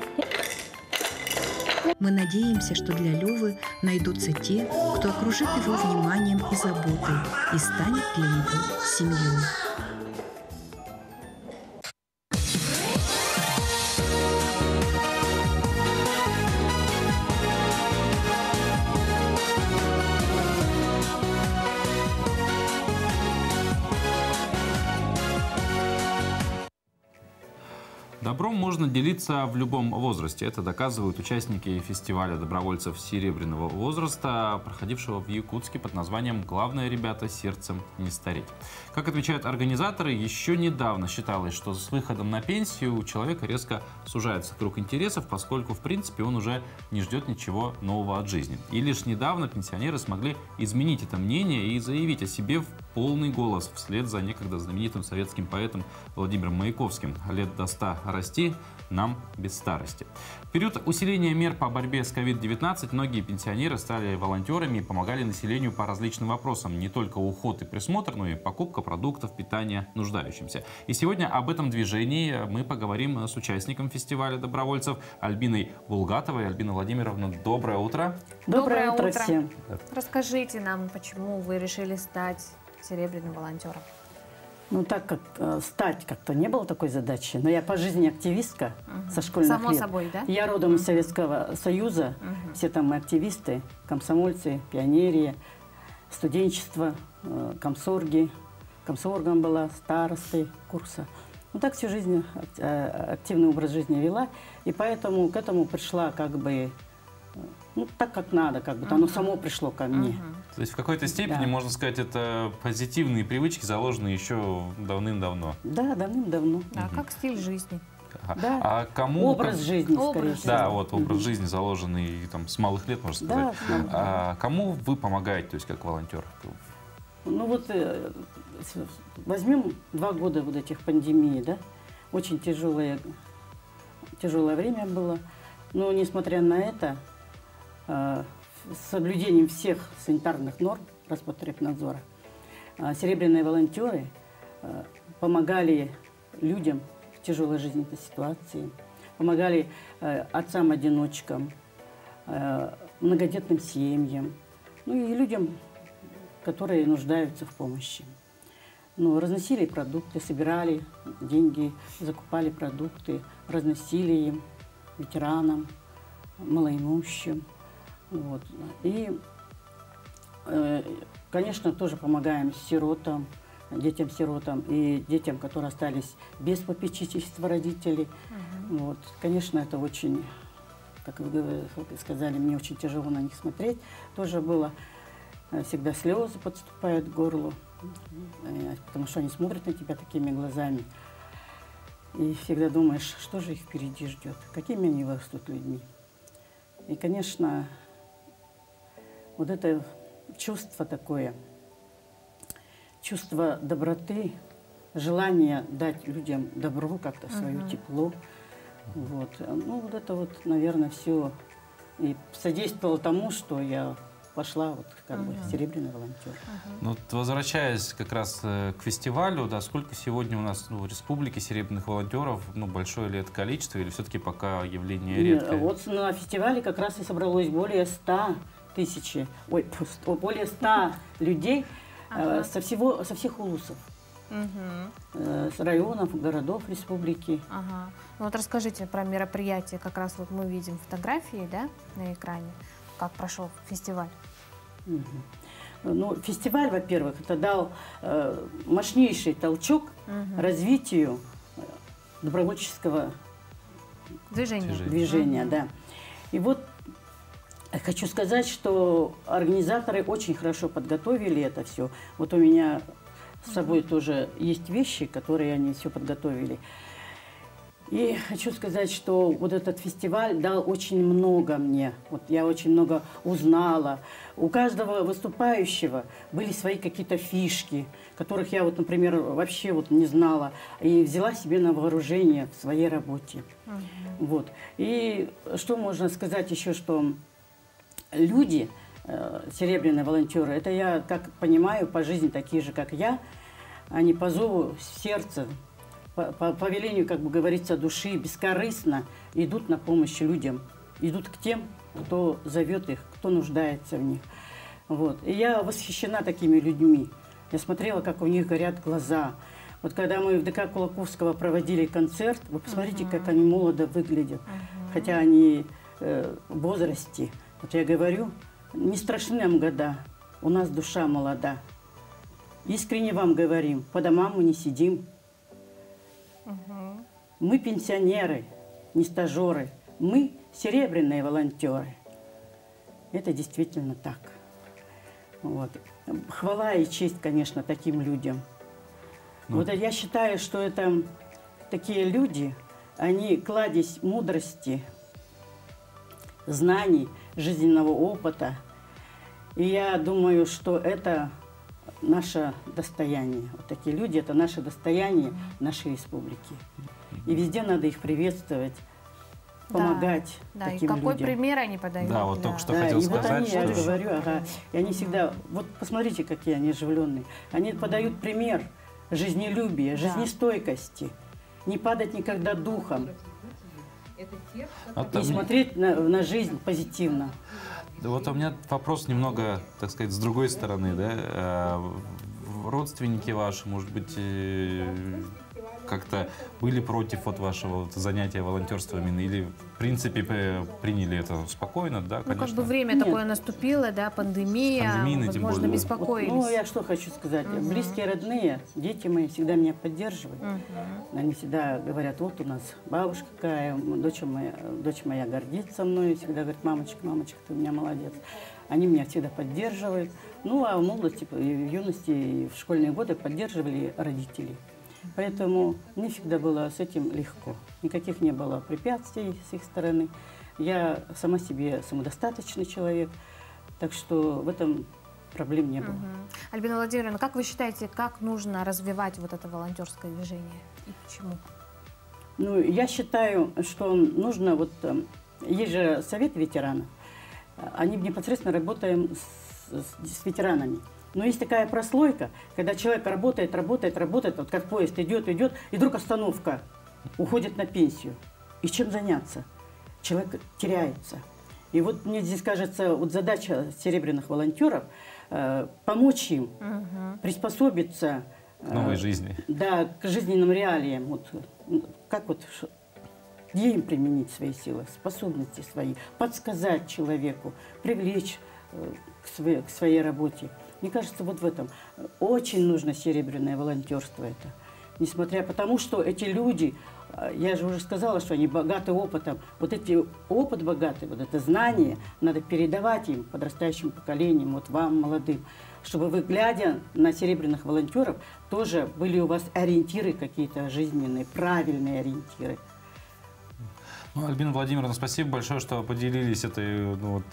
Мы надеемся, что для Лёвы найдутся те, кто окружит его вниманием и заботой и станет для него семьей. Добром можно делиться в любом возрасте. Это доказывают участники фестиваля добровольцев серебряного возраста, проходившего в Якутске под названием «Главное, ребята, сердцем не стареть». Как отвечают организаторы, еще недавно считалось, что с выходом на пенсию у человека резко сужается круг интересов, поскольку, в принципе, он уже не ждет ничего нового от жизни. И лишь недавно пенсионеры смогли изменить это мнение и заявить о себе в полный голос, вслед за некогда знаменитым советским поэтом Владимиром Маяковским. Лет до 100 расти нам без старости. В период усиления мер по борьбе с COVID-19 многие пенсионеры стали волонтерами и помогали населению по различным вопросам. Не только уход и присмотр, но и покупка продуктов, питания нуждающимся. И сегодня об этом движении мы поговорим с участником фестиваля добровольцев Альбиной Булгатовой. Альбина Владимировна, доброе утро. Доброе утро всем. Расскажите нам, почему вы решили стать серебряным волонтером? Ну, так как стать как-то не было такой задачи, но я по жизни активистка со школьных лет. Само собой, да? Я родом из Советского Союза, все там мы активисты, комсомольцы, пионерии, студенчество, комсорги, комсоргом была, старостой курса. Ну, так всю жизнь, активный образ жизни вела, и поэтому к этому пришла как бы... Ну, так как надо, как будто оно само пришло ко мне. То есть в какой-то степени, можно сказать, это позитивные привычки, заложенные еще давным-давно. Да, давным-давно. А как стиль жизни? Да. А кому образ жизни, скорее всего. Да, вот образ жизни, заложенный там с малых лет, можно сказать. Да. А кому вы помогаете, то есть как волонтер? Ну вот возьмем 2 года вот этих пандемий, да? Очень тяжелое время было. Но несмотря на это, с соблюдением всех санитарных норм Роспотребнадзора, серебряные волонтеры помогали людям в тяжелой жизненной ситуации, помогали отцам-одиночкам, многодетным семьям, ну и людям, которые нуждаются в помощи. Ну, разносили продукты, собирали деньги, закупали продукты, разносили им, ветеранам, малоимущим. Вот. И, конечно, тоже помогаем сиротам, детям-сиротам и детям, которые остались без попечительства родителей. Вот. Конечно, это очень, как вы сказали, мне очень тяжело на них смотреть. Тоже было, всегда слезы подступают к горлу, потому что они смотрят на тебя такими глазами. И всегда думаешь, что же их впереди ждет, какими они вырастут людьми. И, конечно... Вот это чувство такое, чувство доброты, желание дать людям добро, как-то свое тепло. Вот. Ну, вот это вот, наверное, все и содействовало тому, что я пошла вот как бы серебряный волонтер. Ну, вот возвращаясь как раз к фестивалю, да, сколько сегодня у нас в республике серебряных волонтеров, ну, большое ли это количество или все-таки пока явление редкое? Вот на фестивале как раз и собралось более 100 тысячи, ой, более 100 людей со всех улусов, с районов, городов, республики. Ну, вот расскажите про мероприятие, как раз вот мы видим фотографии, да, на экране, как прошел фестиваль. Ну, фестиваль, во-первых, это дал мощнейший толчок развитию добровольческого движения, да. И вот хочу сказать, что организаторы очень хорошо подготовили это все. Вот у меня с собой тоже есть вещи, которые они все подготовили. И хочу сказать, что вот этот фестиваль дал очень много мне. Вот я очень много узнала. У каждого выступающего были свои какие-то фишки, которых я, вот, например, вообще вот не знала. И взяла себе на вооружение в своей работе. Вот. И что можно сказать еще, что... Люди серебряные волонтеры, это я, как понимаю, по жизни такие же, как я, они по зову сердца, по велению, как бы говорится, души, бескорыстно идут на помощь людям, идут к тем, кто зовет их, кто нуждается в них. Вот. И я восхищена такими людьми. Я смотрела, как у них горят глаза. Вот когда мы в ДК Кулаковского проводили концерт, вы посмотрите, как они молодо выглядят, хотя они в возрасте. Вот я говорю, не страшны нам года, у нас душа молода. Искренне вам говорим, по домам мы не сидим. Мы пенсионеры, не стажеры, мы серебряные волонтеры. Это действительно так. Вот. Хвала и честь, конечно, таким людям. Ну. Вот я считаю, что это такие люди, они кладезь мудрости, знаний, жизненного опыта. И я думаю, что это наше достояние. Вот такие люди – это наше достояние нашей республики. И везде надо их приветствовать, помогать таким людям. Какой пример они подают. Да, вот только что хотел сказать. И вот они, я говорю, и они всегда… Вот посмотрите, какие они оживленные. Они подают пример жизнелюбия, жизнестойкости. Не падать никогда духом. И смотреть на жизнь позитивно. Вот у меня вопрос немного, так сказать, с другой стороны. Да? Родственники ваши, может быть, как-то были против вот вашего занятия волонтерством или, в принципе, приняли это спокойно, да, конечно? Ну, как бы время такое наступило, да, пандемия, возможно, беспокоились. Вот, ну, я что хочу сказать. Близкие, родные, дети мои всегда меня поддерживают. Они всегда говорят, вот у нас бабушка какая, дочь моя гордится мной, всегда говорит, мамочка, мамочка, ты у меня молодец. Они меня всегда поддерживают. Ну, а в молодости, в юности, и в школьные годы поддерживали родители. Поэтому мне всегда было с этим легко. Никаких не было препятствий с их стороны. Я сама себе самодостаточный человек, так что в этом проблем не было. Альбина Владимировна, как вы считаете, как нужно развивать вот это волонтерское движение и почему? Ну, я считаю, что нужно, вот есть же совет ветеранов, они непосредственно работаем с ветеранами. Но есть такая прослойка, когда человек работает, работает, работает, вот как поезд идет, идет, и вдруг остановка, уходит на пенсию. И чем заняться? Человек теряется. И вот мне здесь кажется, вот задача серебряных волонтеров помочь им приспособиться к новой жизни. Да, к жизненным реалиям. Вот, как вот, где им применить свои силы, способности свои, подсказать человеку, привлечь к своей работе. Мне кажется, вот в этом очень нужно серебряное волонтерство это. Несмотря потому, что эти люди, я же уже сказала, что они богаты опытом. Вот эти опыт богатый, вот это знание надо передавать им, подрастающим поколениям, вот вам, молодым, чтобы вы, глядя на серебряных волонтеров, тоже были у вас ориентиры какие-то жизненные, правильные ориентиры. Ну, Альбина Владимировна, спасибо большое, что поделились этой, ну, вот,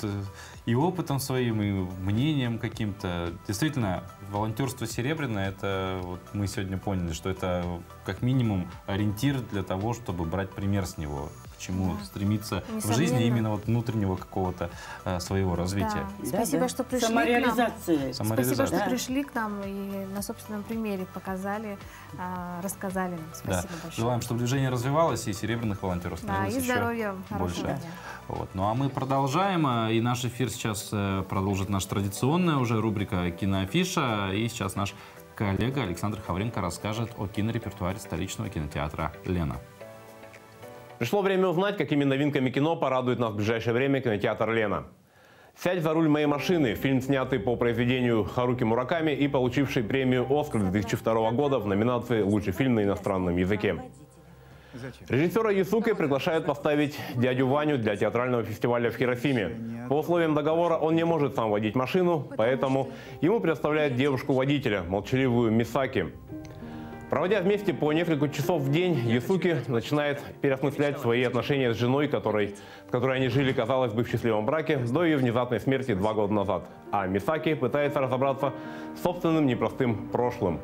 и опытом своим, и мнением каким-то. Действительно, волонтерство серебряное, это вот, мы сегодня поняли, что это как минимум ориентир для того, чтобы брать пример с него, к чему стремиться в жизни именно вот внутреннего какого-то своего развития. Да. Спасибо, что пришли к нам. Спасибо, что пришли к нам и на собственном примере показали, рассказали нам. Спасибо большое. Желаем, чтобы движение развивалось и серебряных волонтеров становилось и здоровья больше. Вот. Ну а мы продолжаем, и наш эфир сейчас продолжит наша традиционная уже рубрика «Киноафиша». И сейчас наш коллега Александр Хавренко расскажет о кинорепертуаре столичного кинотеатра «Лена». Пришло время узнать, какими новинками кино порадует нас в ближайшее время кинотеатр «Лена». «Сядь за руль моей машины» – фильм, снятый по произведению Харуки Мураками и получивший премию «Оскар» 2002 года в номинации «Лучший фильм на иностранном языке». Режиссера Юсуке приглашают поставить «Дядю Ваню» для театрального фестиваля в Хиросиме. По условиям договора он не может сам водить машину, поэтому ему предоставляют девушку-водителя, молчаливую Мисаки. Проводя вместе по несколько часов в день, Юсуке начинает переосмыслять свои отношения с женой, с которой они жили, казалось бы, в счастливом браке, до ее внезапной смерти 2 года назад. А Мисаки пытается разобраться с собственным непростым прошлым.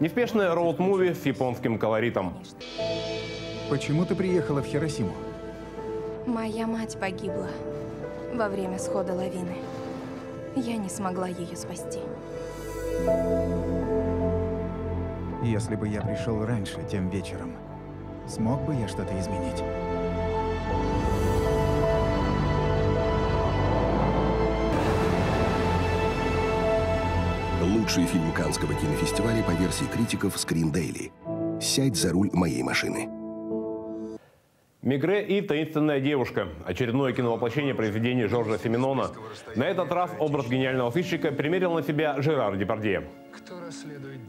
Неспешное роуд-муви с японским колоритом. Почему ты приехала в Хиросиму? Моя мать погибла во время схода лавины. Я не смогла ее спасти. Если бы я пришел раньше, тем вечером, смог бы я что-то изменить? Лучший фильм Каннского кинофестиваля по версии критиков Screen Daily. «Сядь за руль моей машины». «Мегре и таинственная девушка» – очередное киновоплощение произведения Жоржа Семенона. На этот раз образ гениального сыщика примерил на себя Жерар Депардье.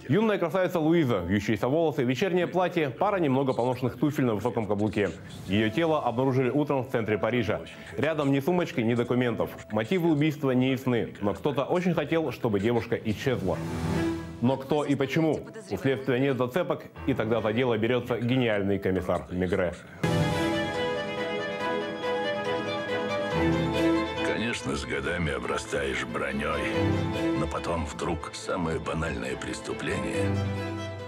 Юная красавица Луиза, вьющиеся волосы, вечернее платье, пара немного поношенных туфель на высоком каблуке. Ее тело обнаружили утром в центре Парижа. Рядом ни сумочки, ни документов. Мотивы убийства не ясны, но кто-то очень хотел, чтобы девушка исчезла. Но кто и почему? У следствия нет зацепок, и тогда за дело берется гениальный комиссар Мегре. Конечно, с годами обрастаешь броней, но потом вдруг самое банальное преступление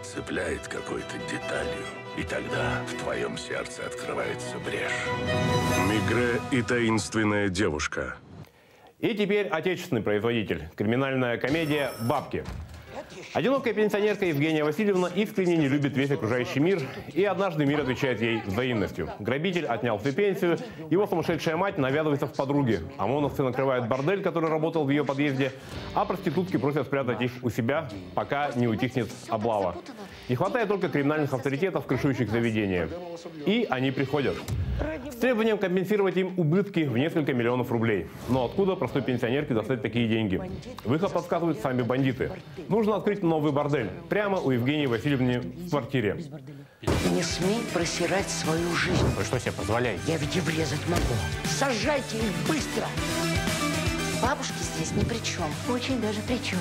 цепляет какой-то деталью, и тогда в твоем сердце открывается брешь. «Мегре и таинственная девушка». И теперь отечественный производитель. Криминальная комедия «Бабки». Одинокая пенсионерка Евгения Васильевна искренне не любит весь окружающий мир, и однажды мир отвечает ей взаимностью. Грабитель отнял всю пенсию, его сумасшедшая мать навязывается в подруги, ОМОНовцы накрывают бордель, который работал в ее подъезде, а проститутки просят спрятать их у себя, пока не утихнет облава. Не хватает только криминальных авторитетов, крышующих заведения. И они приходят. С требованием компенсировать им убытки в несколько миллионов рублей. Но откуда простой пенсионерке достать такие деньги? Выход подсказывают сами бандиты. Нужно открыть новый бордель. Прямо у Евгении Васильевны в квартире. Не смей просирать свою жизнь. Вы что себе позволяете? Я ведь и врезать могу. Сажайте их быстро! Бабушки здесь ни при чем. Очень даже при чем.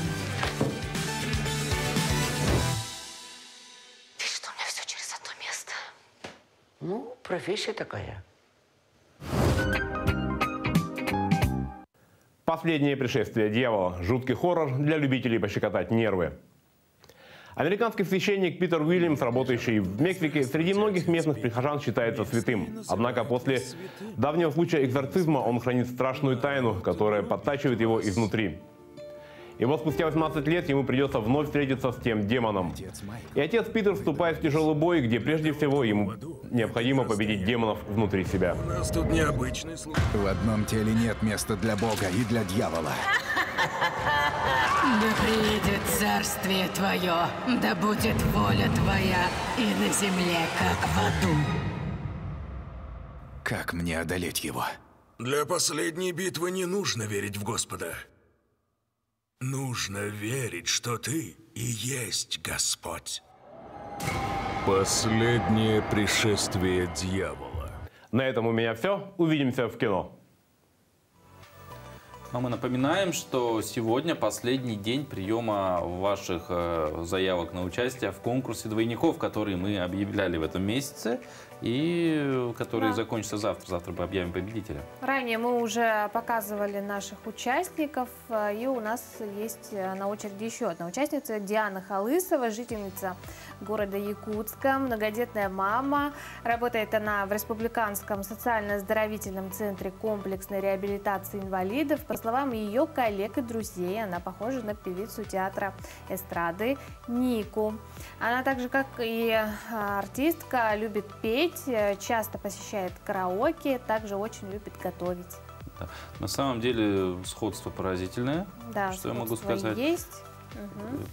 Ну, профессия такая. «Последнее пришествие дьявола». Жуткий хоррор для любителей пощекотать нервы. Американский священник Питер Уильямс, работающий в Мексике, среди многих местных прихожан считается святым. Однако после давнего случая экзорцизма он хранит страшную тайну, которая подтачивает его изнутри. И вот спустя 18 лет ему придется вновь встретиться с тем демоном. И отец Питер вступает в тяжелый бой, где прежде всего ему необходимо победить демонов внутри себя. У нас тут необычный случай. В одном теле нет места для Бога и для дьявола. Да приедет царствие твое, да будет воля твоя и на земле, как в аду. Как мне одолеть его? Для последней битвы не нужно верить в Господа. Нужно верить, что ты и есть Господь. «Последнее пришествие дьявола». На этом у меня все. Увидимся в кино. Но мы напоминаем, что сегодня последний день приема ваших заявок на участие в конкурсе двойников, который мы объявляли в этом месяце и который закончится завтра. Завтра мы объявим победителя. Ранее мы уже показывали наших участников, и у нас есть на очереди еще одна участница, Диана Халысова, жительница города Якутска, многодетная мама. Работает она в Республиканском социально-оздоровительном центре комплексной реабилитации инвалидов. По словам ее коллег и друзей, она похожа на певицу театра эстрады Нику. Она также, как и артистка, любит петь, часто посещает караоке, также очень любит готовить. Да. На самом деле сходство поразительное, да, что я могу сказать. Есть.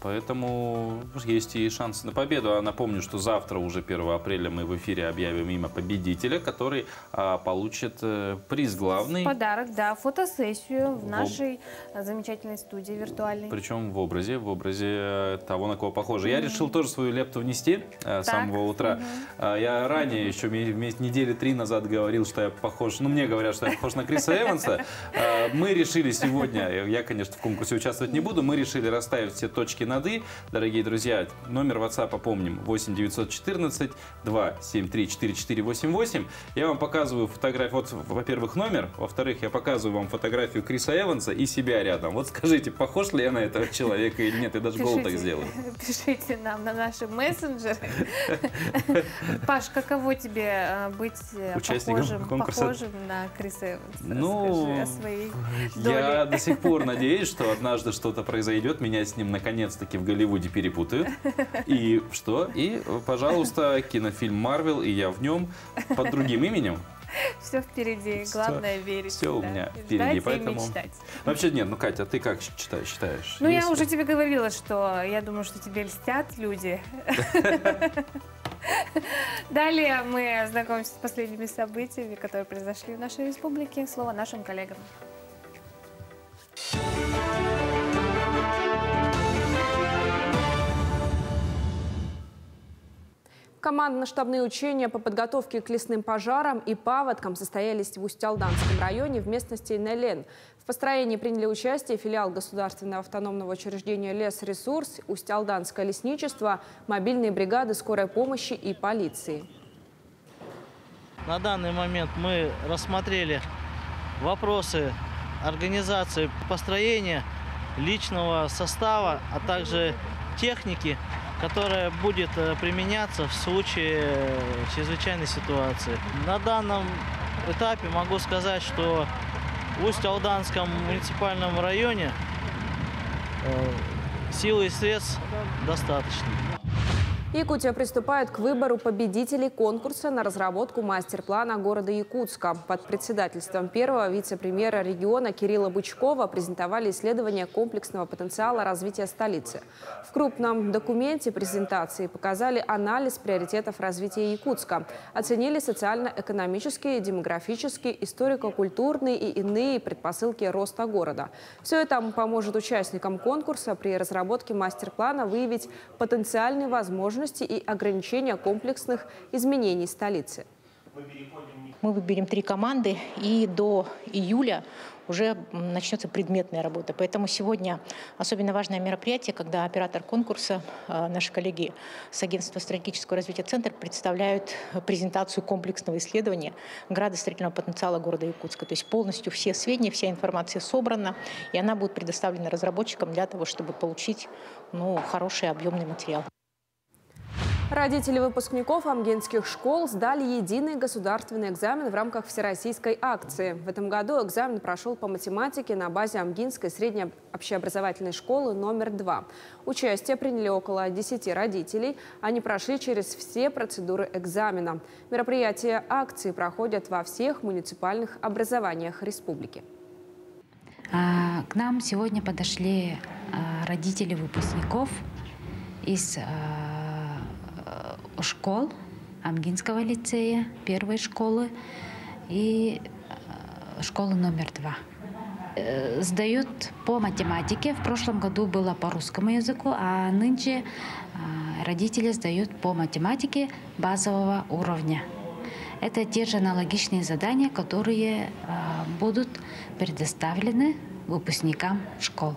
Поэтому есть и шансы на победу. А напомню, что завтра, уже 1 апреля, мы в эфире объявим имя победителя, который получит приз главный. Подарок, да, фотосессию в нашей замечательной студии виртуальной. Причем в образе того, на кого похоже. Я решил тоже свою лепту внести с самого утра. Я ранее, еще недели 3 назад говорил, что я похож, ну мне говорят, что я похож на Криса Эванса. Мы решили сегодня, я, конечно, в конкурсе участвовать не буду, мы решили расставить все точки над «и». Дорогие друзья, номер WhatsApp помним: 8-914-273-4488. Я вам показываю фотографию. Вот, во-первых, номер. Во-вторых, я показываю вам фотографию Криса Эванса и себя рядом. Вот скажите, похож ли я на этого человека или нет? Я даже голову так сделаю. Пишите нам на наши мессенджеры. Паш, каково тебе быть похожим на Криса Эванса? Ну, о своей доле. Я до сих пор надеюсь, что однажды что-то произойдет, меня с ним наконец-таки в Голливуде перепутают. И что? И, пожалуйста, кинофильм «Марвел», и я в нем под другим именем. Все впереди, главное верить. Все у меня впереди, поэтому... Вообще нет, ну, Катя, а ты как считаешь? Ну, я уже тебе говорила, что я думаю, что тебе льстят люди. Далее мы знакомимся с последними событиями, которые произошли в нашей республике. Слово нашим коллегам. Командно-штабные учения по подготовке к лесным пожарам и паводкам состоялись в Усть-Алданском районе в местности Нелен. В построении приняли участие филиал государственного автономного учреждения «Лесресурс», Усть-Алданское лесничество, мобильные бригады скорой помощи и полиции. На данный момент мы рассмотрели вопросы организации построения личного состава, а также техники, которая будет применяться в случае чрезвычайной ситуации. На данном этапе могу сказать, что в Усть-Алданском муниципальном районе сил и средств достаточно. Якутия приступает к выбору победителей конкурса на разработку мастер-плана города Якутска. Под председательством первого вице-премьера региона Кирилла Бычкова презентовали исследование комплексного потенциала развития столицы. В крупном документе презентации показали анализ приоритетов развития Якутска, оценили социально-экономические, демографические, историко-культурные и иные предпосылки роста города. Все это поможет участникам конкурса при разработке мастер-плана выявить потенциальные возможности и ограничения комплексных изменений столицы. Мы выберем 3 команды, и до июля уже начнется предметная работа. Поэтому сегодня особенно важное мероприятие, когда оператор конкурса, наши коллеги с агентства стратегического развития «Центр» представляют презентацию комплексного исследования градостроительного потенциала города Якутска. То есть полностью все сведения, вся информация собрана, и она будет предоставлена разработчикам для того, чтобы получить, ну, хороший объемный материал. Родители выпускников амгенских школ сдали единый государственный экзамен в рамках всероссийской акции. В этом году экзамен прошел по математике на базе Амгинской средней общеобразовательной школы №2. Участие приняли около 10 родителей. Они прошли через все процедуры экзамена. Мероприятия акции проходят во всех муниципальных образованиях республики. К нам сегодня подошли родители выпускников из школ Амгинского лицея, первой школы и школы №2. Сдают по математике. В прошлом году было по русскому языку, а нынче родители сдают по математике базового уровня. Это те же аналогичные задания, которые будут предоставлены выпускникам школ.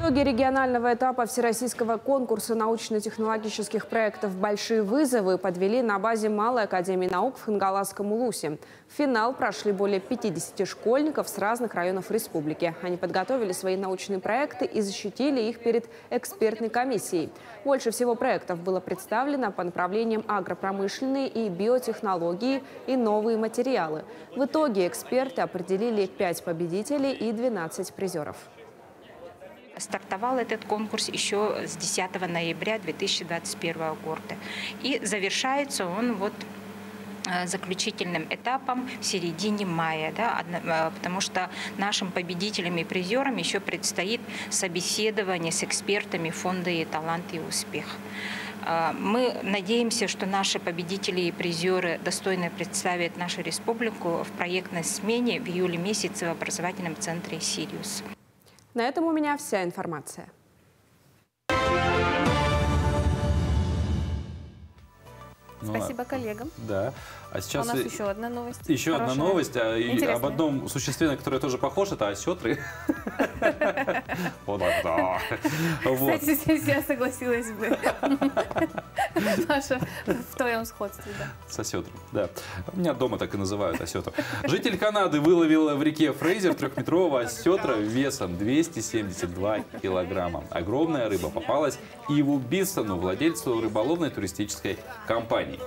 Итоги регионального этапа всероссийского конкурса научно-технологических проектов «Большие вызовы» подвели на базе Малой академии наук в Хангаласском Улусе. В финал прошли более 50 школьников с разных районов республики. Они подготовили свои научные проекты и защитили их перед экспертной комиссией. Больше всего проектов было представлено по направлениям агропромышленные и биотехнологии и новые материалы. В итоге эксперты определили 5 победителей и 12 призеров. Стартовал этот конкурс еще с 10 ноября 2021 года. И завершается он вот заключительным этапом в середине мая, да, потому что нашим победителям и призерам еще предстоит собеседование с экспертами фонда «И талант, и успех». Мы надеемся, что наши победители и призеры достойно представят нашу республику в проектной смене в июле месяце в образовательном центре «Сириус». На этом у меня вся информация. Спасибо коллегам. Да. А сейчас у нас еще одна новость. Еще хорошая. Одна новость об одном существе, на которое тоже похож, это осетры. Вот да. Кстати, здесь я согласилась бы. Наша в твоем сходстве. С осетром, да. Меня дома так и называют осетром. Житель Канады выловил в реке Фрейзер трехметрового осетра весом 272 килограмма. Огромная рыба попалась Иву Биссону, владельцу рыболовной туристической компании.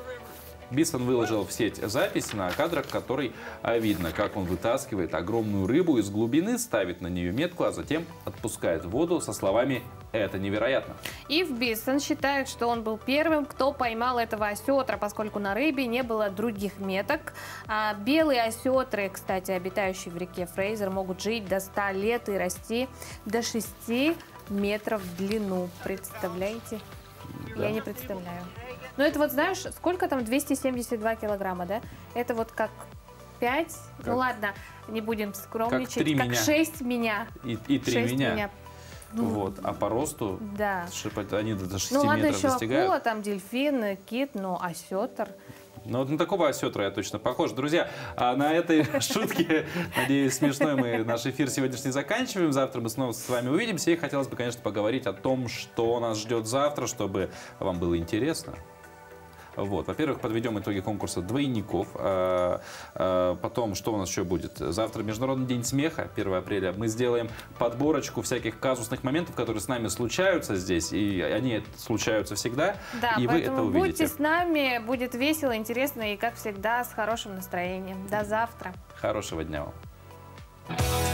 Биссон выложил в сеть запись, на кадрах которой видно, как он вытаскивает огромную рыбу из глубины, ставит на нее метку, а затем отпускает в воду со словами: «Это невероятно». Ив Биссон считает, что он был первым, кто поймал этого осетра, поскольку на рыбе не было других меток. А белые осетры, кстати, обитающие в реке Фрейзер, могут жить до 100 лет и расти до 6 метров в длину. Представляете? Да. Я не представляю. Но это вот, знаешь, сколько там? 272 килограмма, да? Это вот как 5, как? Ну ладно, не будем скромничать, как 6 меня. И 3 меня. Вот, а по росту да. Они до 6 метров достигают. Ну ладно, еще акула, там дельфин, кит, но осетр... Ну, вот на такого осетра я точно похож. Друзья, а на этой шутке, надеюсь, смешной, мы наш эфир сегодняшний заканчиваем. Завтра мы снова с вами увидимся. И хотелось бы, конечно, поговорить о том, что нас ждет завтра, чтобы вам было интересно. Вот. Во-первых, подведем итоги конкурса двойников. Потом, что у нас еще будет? Завтра Международный день смеха, 1 апреля. Мы сделаем подборочку всяких казусных моментов, которые с нами случаются здесь. И они случаются всегда. Да, и вы это увидите. Будьте с нами, будет весело, интересно и, как всегда, с хорошим настроением. До завтра. Хорошего дня вам.